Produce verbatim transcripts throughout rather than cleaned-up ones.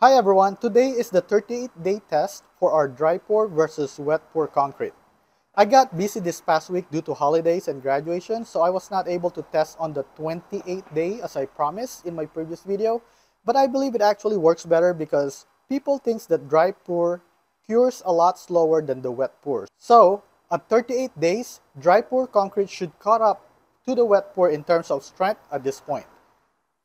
Hi everyone, today is the thirty-eight day test for our dry pour versus wet pour concrete. I got busy this past week due to holidays and graduation, so I was not able to test on the twenty-eighth day as I promised in my previous video, but I believe it actually works better because people think that dry pour cures a lot slower than the wet pour. So, at thirty-eight days, dry pour concrete should catch up to the wet pour in terms of strength at this point.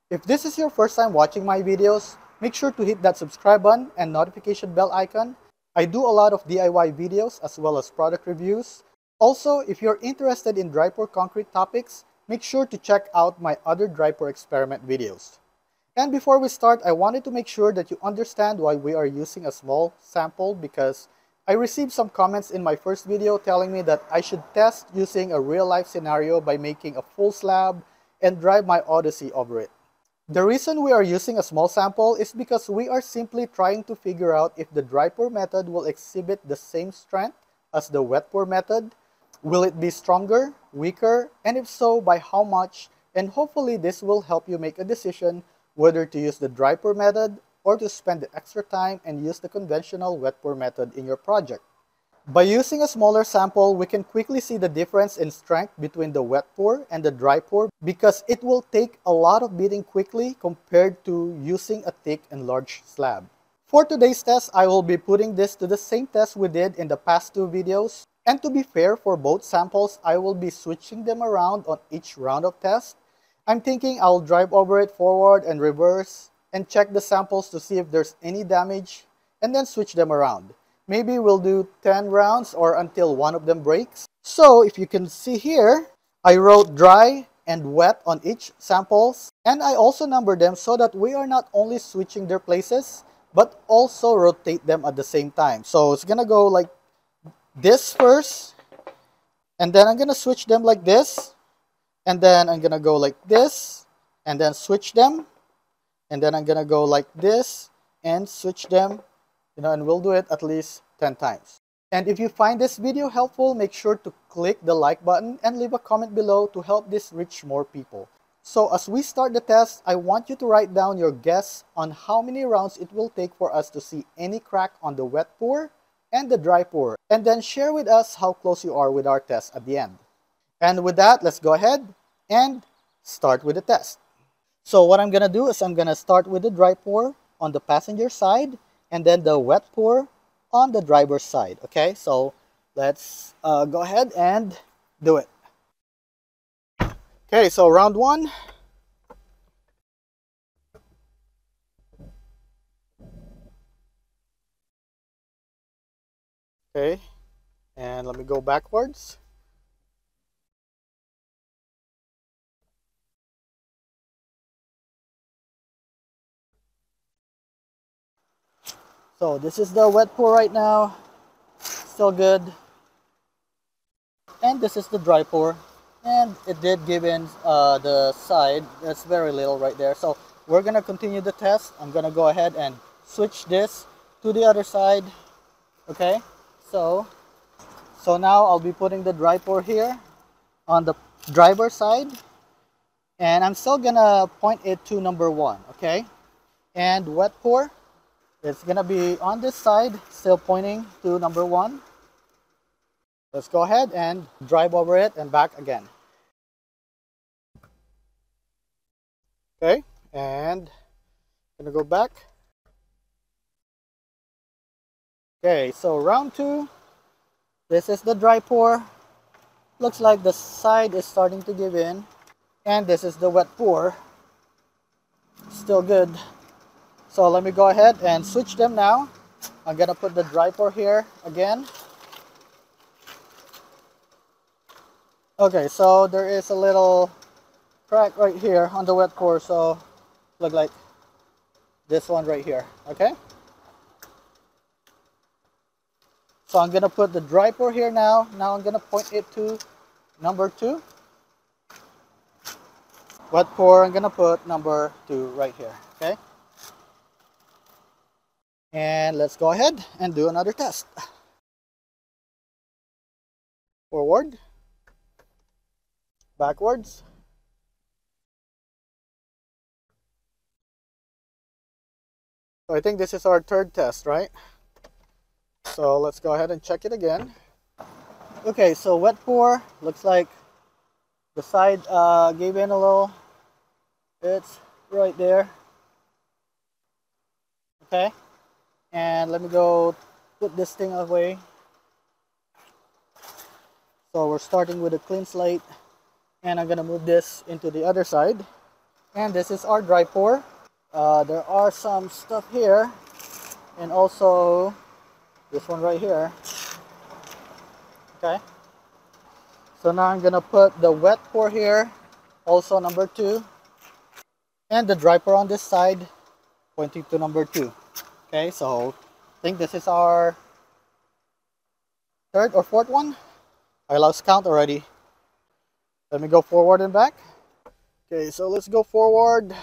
If this is your first time watching my videos, make sure to hit that subscribe button and notification bell icon. I do a lot of D I Y videos as well as product reviews. Also, if you're interested in dry pour concrete topics, make sure to check out my other dry pour experiment videos. And before we start, I wanted to make sure that you understand why we are using a small sample because I received some comments in my first video telling me that I should test using a real-life scenario by making a full slab and drive my Odyssey over it. The reason we are using a small sample is because we are simply trying to figure out if the dry pour method will exhibit the same strength as the wet pour method. Will it be stronger, weaker, and if so, by how much? And hopefully this will help you make a decision whether to use the dry pour method or to spend the extra time and use the conventional wet pour method in your project. By using a smaller sample, we can quickly see the difference in strength between the wet pour and the dry pour because it will take a lot of beating quickly compared to using a thick and large slab. For today's test, I will be putting this to the same test we did in the past two videos. And to be fair for both samples, I will be switching them around on each round of test. I'm thinking I'll drive over it forward and reverse and check the samples to see if there's any damage and then switch them around. Maybe we'll do ten rounds or until one of them breaks. So if you can see here, I wrote dry and wet on each samples. And I also numbered them so that we are not only switching their places, but also rotate them at the same time. So it's going to go like this first. And then I'm going to switch them like this. And then I'm going to go like this. And then switch them. And then I'm going to go like this and switch them. You know, and we'll do it at least ten times. And if you find this video helpful, make sure to click the like button and leave a comment below to help this reach more people. So as we start the test, I want you to write down your guess on how many rounds it will take for us to see any crack on the wet pour and the dry pour. And then share with us how close you are with our test at the end. And with that, let's go ahead and start with the test. So what I'm going to do is I'm going to start with the dry pour on the passenger side, and then the wet pour on the driver's side. Okay, so let's uh, go ahead and do it. Okay, so round one. Okay, and let me go backwards. So this is the wet pour right now, still good. And this is the dry pour, and it did give in uh, the side. That's very little right there. So we're gonna continue the test. I'm gonna go ahead and switch this to the other side. Okay, so so now I'll be putting the dry pour here on the driver's side, and I'm still gonna point it to number one. Okay, and wet pour, it's gonna be on this side, still pointing to number one. Let's go ahead and drive over it and back again. Okay, and I'm gonna go back. Okay, so round two. This is the dry pour. Looks like the side is starting to give in. And this is the wet pour. Still good. So let me go ahead and switch them now. I'm gonna put the dry pour here again. Okay, so there is a little crack right here on the wet pour. So look like this one right here, okay? So I'm gonna put the dry pour here now. Now I'm gonna point it to number two. Wet pour, I'm gonna put number two right here, okay? And let's go ahead and do another test. Forward, backwards. So I think this is our third test, right? So let's go ahead and check it again. Okay, so wet pour, looks like the side uh, gave in a little. It's right there. Okay, and let me go put this thing away. So we're starting with a clean slate, and I'm gonna move this into the other side. And this is our dry pour. Uh, there are some stuff here, and also this one right here. Okay, so now I'm gonna put the wet pour here, also number two, and the dry pour on this side, pointing to number two. Okay, so I think this is our third or fourth one. I lost count already. Let me go forward and back. Okay, so let's go forward.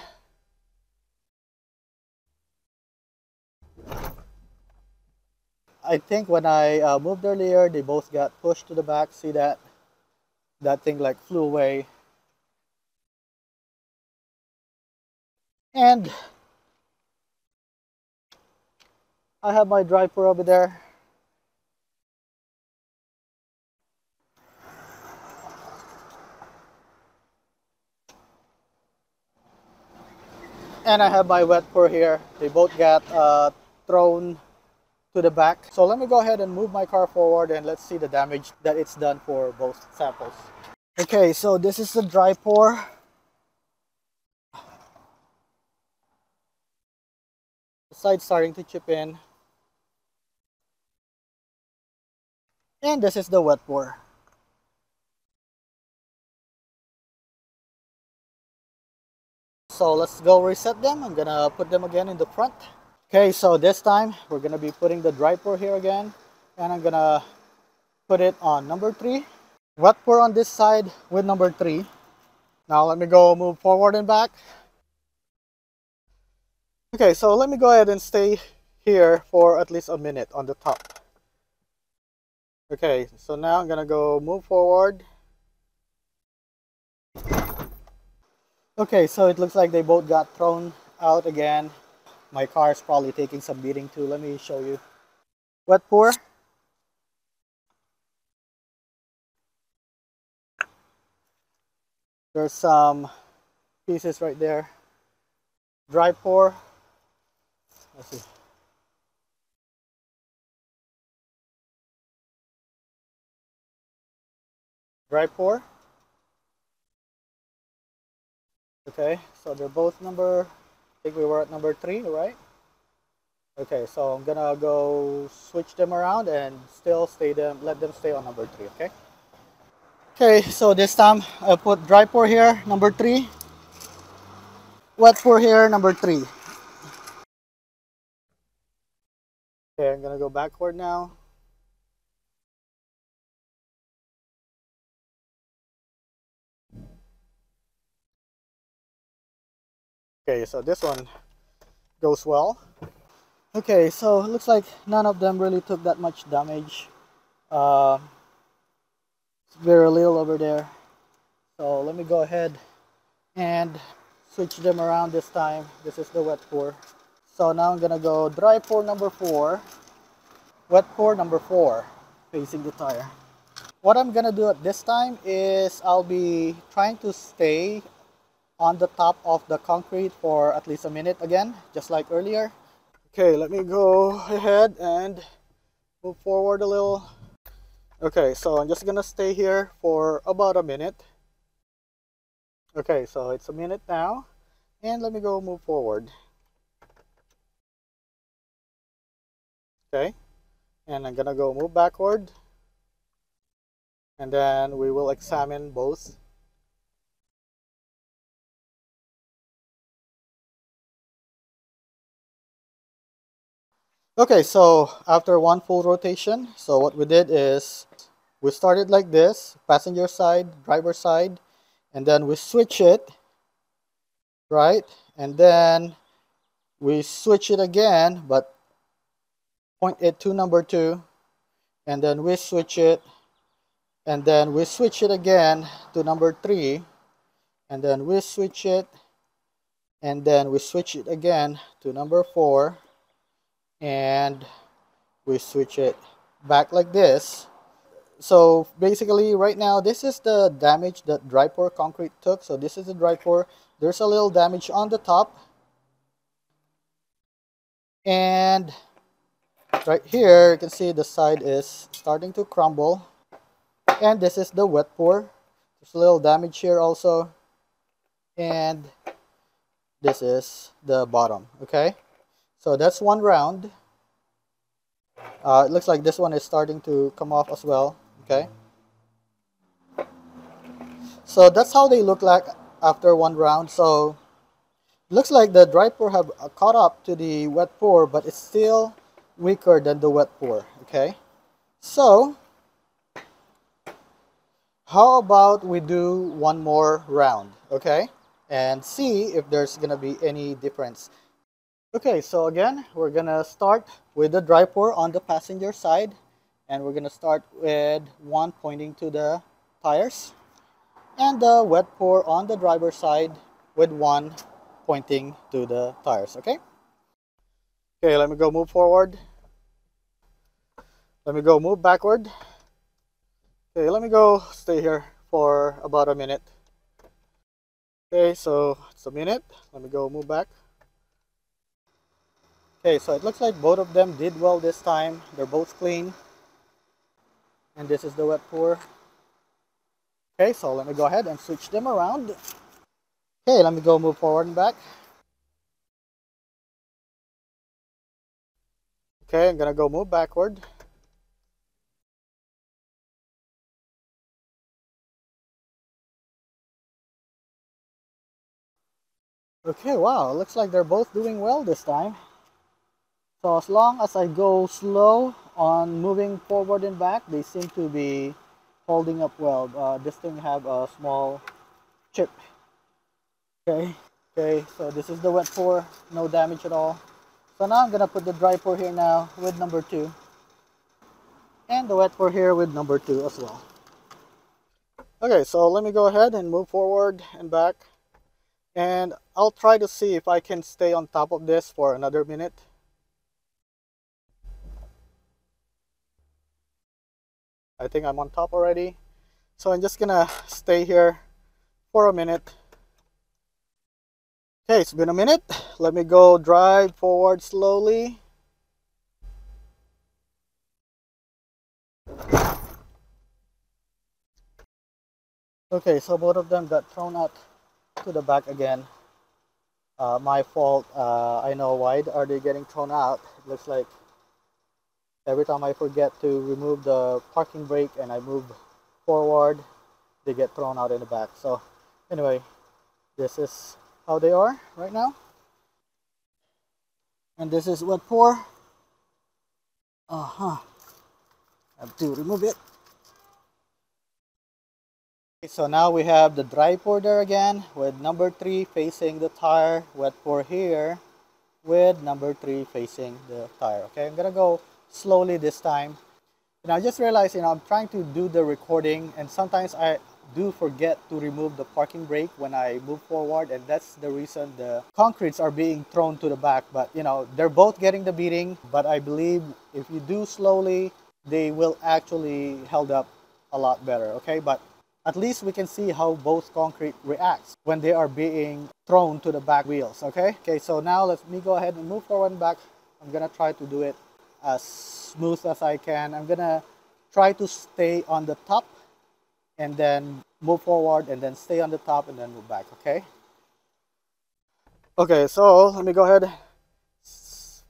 I think when I uh, moved earlier, they both got pushed to the back. See that? That thing like flew away. And I have my dry pour over there. And I have my wet pour here. They both got uh, thrown to the back. So let me go ahead and move my car forward, and let's see the damage that it's done for both samples. Okay, so this is the dry pour. The side's starting to chip in. And this is the wet pour. So let's go reset them. I'm gonna put them again in the front. Okay, so this time we're gonna be putting the dry pour here again, and I'm gonna put it on number three. Wet pour on this side with number three. Now let me go move forward and back. Okay, so let me go ahead and stay here for at least a minute on the top. Okay, so now I'm gonna go move forward. Okay, so it looks like they both got thrown out again. My car is probably taking some beating too. Let me show you. Wet pour. There's some pieces right there. Dry pour. Let's see. Dry pour. Okay, so they're both number, I think we were at number three, right? Okay, so I'm gonna go switch them around and still stay them, let them stay on number three, okay? Okay, so this time I put dry pour here, number three. Wet pour here, number three. Okay, I'm gonna go backward now. Okay, so this one goes well. Okay, so it looks like none of them really took that much damage. Uh, it's very little over there. So let me go ahead and switch them around this time. This is the wet pour. So now I'm gonna go dry pour number four, wet pour number four, facing the tire. What I'm gonna do at this time is I'll be trying to stay on the top of the concrete for at least a minute again, just like earlier. Okay, let me go ahead and move forward a little. Okay, so I'm just gonna stay here for about a minute. Okay, so it's a minute now, and let me go move forward. Okay, and I'm gonna go move backward, and then we will examine both. Okay, so after one full rotation, so what we did is we started like this, passenger side, driver side, and then we switch it, right? And then we switch it again, but point it to number two, and then we switch it, and then we switch it again to number three, and then we switch it, and then we switch it again to number four, and we switch it back like this. So basically right now this is the damage that dry pour concrete took. So this is the dry pour. There's a little damage on the top, and right here you can see the side is starting to crumble. And this is the wet pour. There's a little damage here also, and this is the bottom. Okay, so that's one round. Uh, it looks like this one is starting to come off as well. Okay, so that's how they look like after one round. So looks like the dry pour have caught up to the wet pour, but it's still weaker than the wet pour. Okay, so how about we do one more round, okay, and see if there's gonna be any difference. Okay, so again, we're gonna start with the dry pour on the passenger side, and we're gonna start with one pointing to the tires, and the wet pour on the driver's side with one pointing to the tires. Okay, okay, let me go move forward, let me go move backward. Okay, let me go stay here for about a minute. Okay, so it's a minute, let me go move back. Okay, so it looks like both of them did well this time. They're both clean. And this is the wet pour. Okay, so let me go ahead and switch them around. Okay, let me go move forward and back. Okay, I'm gonna go move backward. Okay, wow, looks like they're both doing well this time. So as long as I go slow on moving forward and back, they seem to be holding up well. Uh, this thing have a small chip. Okay, okay. So this is the wet pour, no damage at all. So now I'm gonna put the dry pour here now with number two, and the wet pour here with number two as well. Okay, so let me go ahead and move forward and back, and I'll try to see if I can stay on top of this for another minute. I think I'm on top already, so I'm just gonna stay here for a minute. Okay, it's been a minute. Let me go drive forward slowly. Okay, so both of them got thrown out to the back again. Uh, my fault. Uh, I know why are they getting thrown out. It looks like every time I forget to remove the parking brake and I move forward, they get thrown out in the back. So anyway, this is how they are right now. And this is wet pour. Uh-huh. I have to remove it. Okay, so now we have the dry pour there again with number three facing the tire. Wet pour here with number three facing the tire. Okay, I'm gonna go slowly this time. And I just realized, you know, I'm trying to do the recording, and sometimes I do forget to remove the parking brake when I move forward, and that's the reason the concretes are being thrown to the back. But you know, they're both getting the beating, but I believe if you do slowly, they will actually held up a lot better. Okay, but at least we can see how both concrete reacts when they are being thrown to the back wheels. Okay, okay, so now let me go ahead and move forward and back. I'm gonna try to do it as smooth as I can. I'm gonna try to stay on the top and then move forward and then stay on the top and then move back. Okay, okay, so let me go ahead,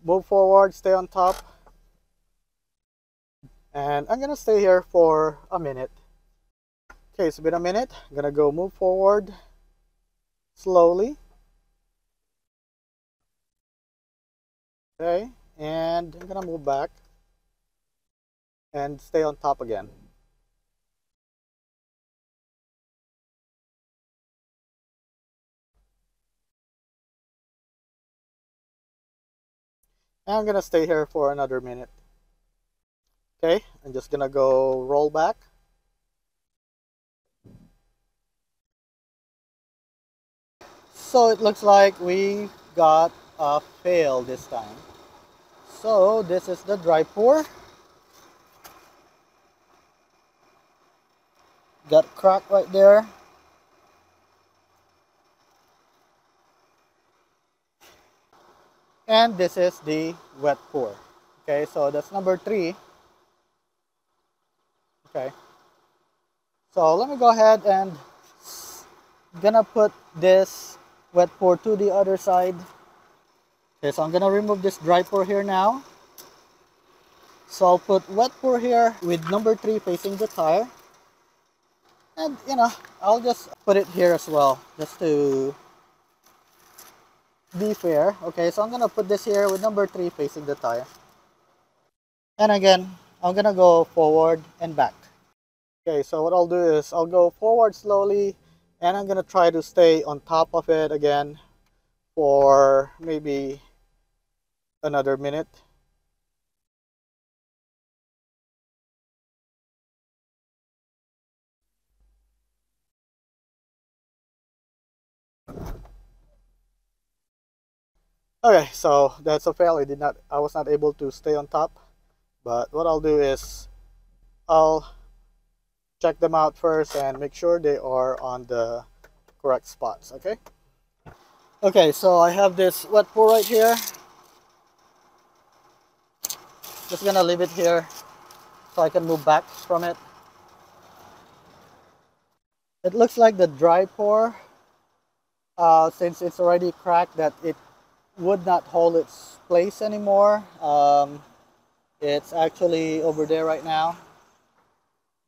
move forward, stay on top, and I'm gonna stay here for a minute. Okay, it's been a minute. I'm gonna go move forward slowly. Okay, and I'm gonna move back and stay on top again. And I'm gonna stay here for another minute. Okay, I'm just gonna go roll back. So it looks like we got a fail this time. So this is the dry pour. Got a crack right there. And this is the wet pour. Okay, so that's number three. Okay. So let me go ahead and gonna put this wet pour to the other side. Okay, so I'm gonna remove this dry pour here now. So I'll put wet pour here with number three facing the tire. And you know, I'll just put it here as well, just to be fair. Okay, so I'm gonna put this here with number three facing the tire. And again, I'm gonna go forward and back. Okay, so what I'll do is I'll go forward slowly, and I'm gonna try to stay on top of it again for maybe another minute. Okay, so that's a fail. I did not, I was not able to stay on top. But what I'll do is I'll check them out first and make sure they are on the correct spots, okay? Okay, so I have this wet pour right here. Just gonna leave it here so I can move back from it. It looks like the dry pour, uh, since it's already cracked, that it would not hold its place anymore. Um, it's actually over there right now,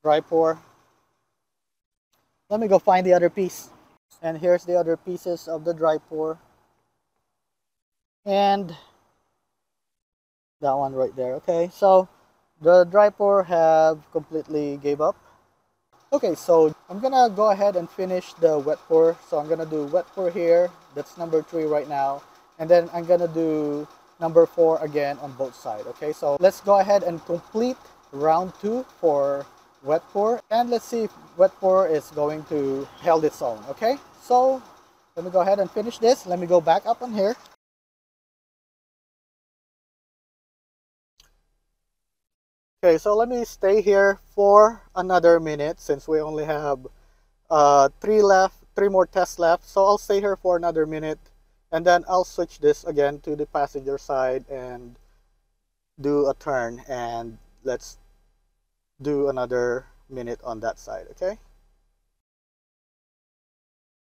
dry pour. Let me go find the other piece. And here's the other pieces of the dry pour, and that one right there. Okay, so the dry pour have completely gave up. Okay, so I'm gonna go ahead and finish the wet pour. So I'm gonna do wet pour here, that's number three right now. And then I'm gonna do number four again on both sides. Okay, so let's go ahead and complete round two for wet pour, and let's see if wet pour is going to hold its own. Okay, so let me go ahead and finish this. Let me go back up on here. Okay, so let me stay here for another minute, since we only have uh, three left, three more tests left. So I'll stay here for another minute. And then I'll switch this again to the passenger side and do a turn, and let's do another minute on that side, okay?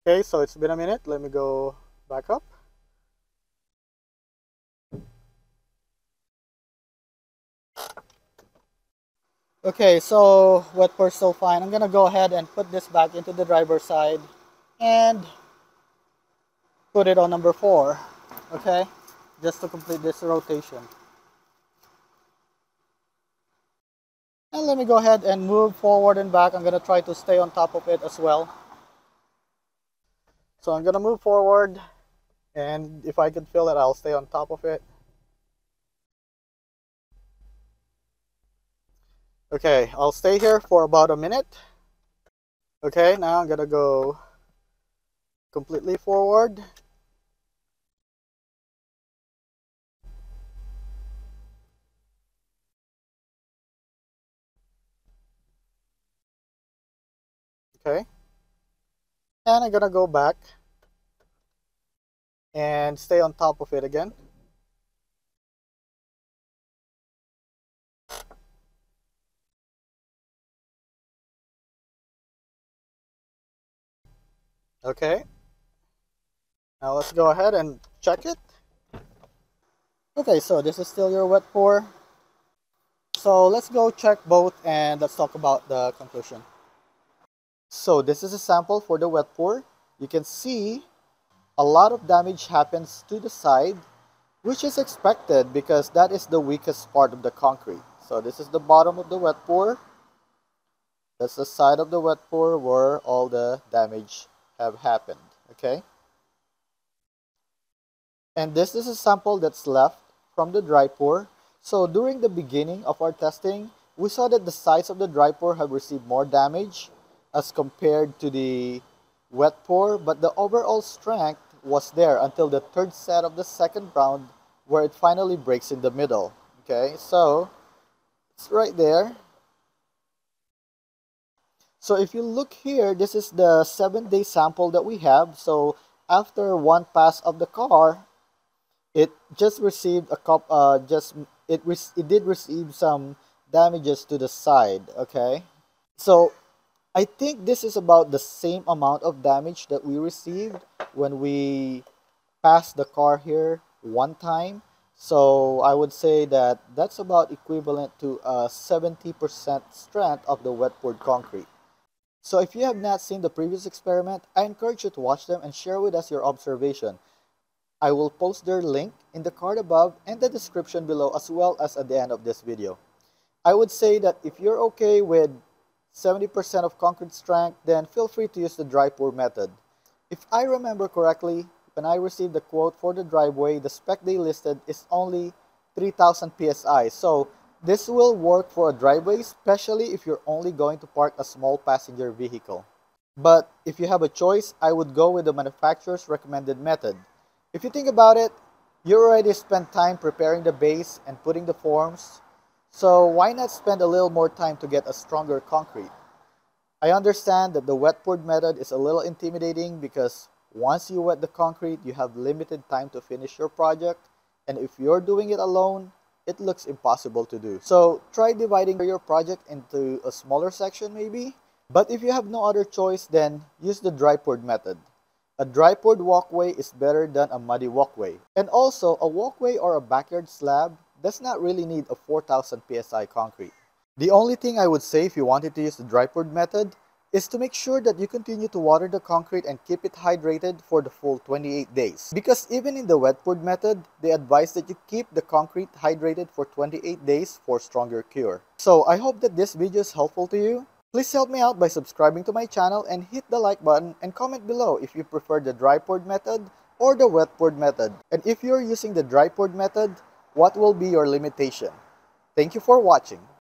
Okay, so it's been a minute. Let me go back up. Okay, so wet pour still fine. I'm gonna go ahead and put this back into the driver's side and put it on number four, okay, just to complete this rotation. And let me go ahead and move forward and back. I'm gonna try to stay on top of it as well. So I'm gonna move forward, and if I can feel it, I'll stay on top of it. Okay, I'll stay here for about a minute. Okay, now I'm gonna go completely forward. Okay, and I'm gonna go back and stay on top of it again. Okay, now let's go ahead and check it. Okay, so this is still your wet pour. So let's go check both, and let's talk about the conclusion. So this is a sample for the wet pour. You can see a lot of damage happens to the side, which is expected because that is the weakest part of the concrete. So this is the bottom of the wet pour. That's the side of the wet pour where all the damage have happened, okay? And this is a sample that's left from the dry pour. So during the beginning of our testing, we saw that the sides of the dry pour have received more damage as compared to the wet pour, but the overall strength was there until the third set of the second round where it finally breaks in the middle. Okay, so it's right there. So if you look here, this is the seven day sample that we have. So after one pass of the car, it just received a cop uh just it it did receive some damages to the side. Okay, so I think this is about the same amount of damage that we received when we passed the car here one time. So I would say that that's about equivalent to a seventy percent strength of the wet poured concrete. So if you have not seen the previous experiment, I encourage you to watch them and share with us your observation. I will post their link in the card above and the description below, as well as at the end of this video. I would say that if you're okay with seventy percent of concrete strength, then feel free to use the dry pour method. If I remember correctly, when I received the quote for the driveway, the spec they listed is only three thousand P S I. So this will work for a driveway, especially if you're only going to park a small passenger vehicle. But if you have a choice, I would go with the manufacturer's recommended method. If you think about it, you already spent time preparing the base and putting the forms, so why not spend a little more time to get a stronger concrete? I understand that the wet poured method is a little intimidating because once you wet the concrete, you have limited time to finish your project, and if you're doing it alone, it looks impossible to do. So try dividing your project into a smaller section maybe, but if you have no other choice, then use the dry poured method. A dry poured walkway is better than a muddy walkway. And also, a walkway or a backyard slab does not really need a four thousand P S I concrete. The only thing I would say if you wanted to use the dry poured method is to make sure that you continue to water the concrete and keep it hydrated for the full twenty-eight days. Because even in the wet poured method, they advise that you keep the concrete hydrated for twenty-eight days for stronger cure. So I hope that this video is helpful to you. Please help me out by subscribing to my channel and hit the like button, and comment below if you prefer the dry poured method or the wet poured method. And if you're using the dry poured method, what will be your limitation? Thank you for watching.